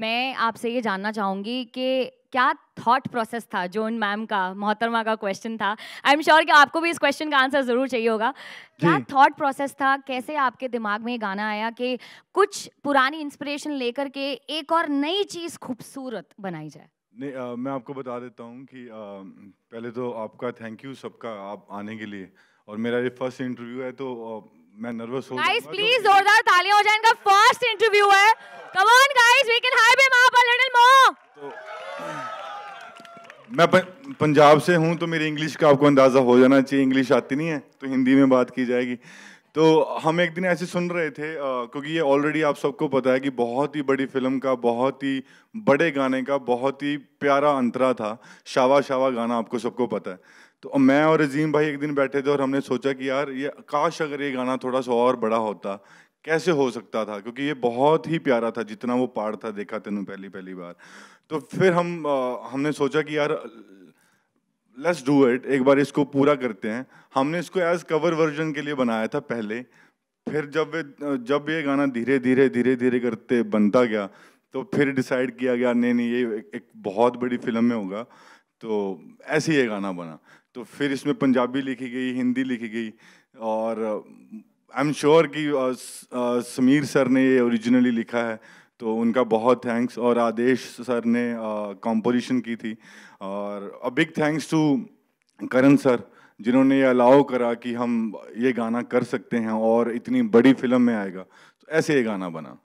मैं आपसे ये जानना चाहूँगी कि क्या थॉट प्रोसेस था जो उन मैम का, मोहतरमा का क्वेश्चन था. आई एम श्योर कि आपको भी इस क्वेश्चन का आंसर ज़रूर चाहिए होगा. क्या थॉट प्रोसेस था, कैसे आपके दिमाग में ये गाना आया कि कुछ पुरानी इंस्पिरेशन लेकर के एक और नई चीज़ खूबसूरत बनाई जाए? नहीं, मैं आपको बता देता हूँ कि पहले तो आपका थैंक यू सबका, आप आने के लिए. और मेरा ये फर्स्ट इंटरव्यू है तो मैं नर्वस हो. गाइस प्लीज जोरदार तालियां हो जाए, इनका फर्स्ट इंटरव्यू है. Come on guys, we can hype him up a little more. तो मैं पंजाब से हूं तो मेरी इंग्लिश का आपको अंदाजा हो जाना चाहिए. इंग्लिश आती नहीं है तो हिंदी में बात की जाएगी. तो हम एक दिन ऐसे सुन रहे थे, क्योंकि ये ऑलरेडी आप सबको पता है कि बहुत ही बड़ी फिल्म का, बहुत ही बड़े गाने का, बहुत ही प्यारा अंतरा था. शावा शावा गाना आपको सबको पता है. तो मैं और अजीम भाई एक दिन बैठे थे और हमने सोचा कि यार ये काश अगर ये गाना थोड़ा सा और बड़ा होता, कैसे हो सकता था, क्योंकि ये बहुत ही प्यारा था जितना वो पार था. देखा तेनू पहली बार. तो फिर हमने सोचा कि यार लेट्स डू इट, एक बार इसको पूरा करते हैं. हमने इसको एज कवर वर्जन के लिए बनाया था पहले. फिर जब ये गाना धीरे धीरे धीरे धीरे करते बनता गया तो फिर डिसाइड किया गया नहीं ये एक बहुत बड़ी फिल्म में होगा. तो ऐसे ही ये गाना बना. तो फिर इसमें पंजाबी लिखी गई, हिंदी लिखी गई, और आई एम श्योर कि समीर सर ने ये ओरिजिनली लिखा है तो उनका बहुत थैंक्स. और आदेश सर ने कंपोजिशन की थी. और a big thanks to Karan sir जिन्होंने ये अलाउ करा कि हम ये गाना कर सकते हैं और इतनी बड़ी फिल्म में आएगा. तो ऐसे ये गाना बना.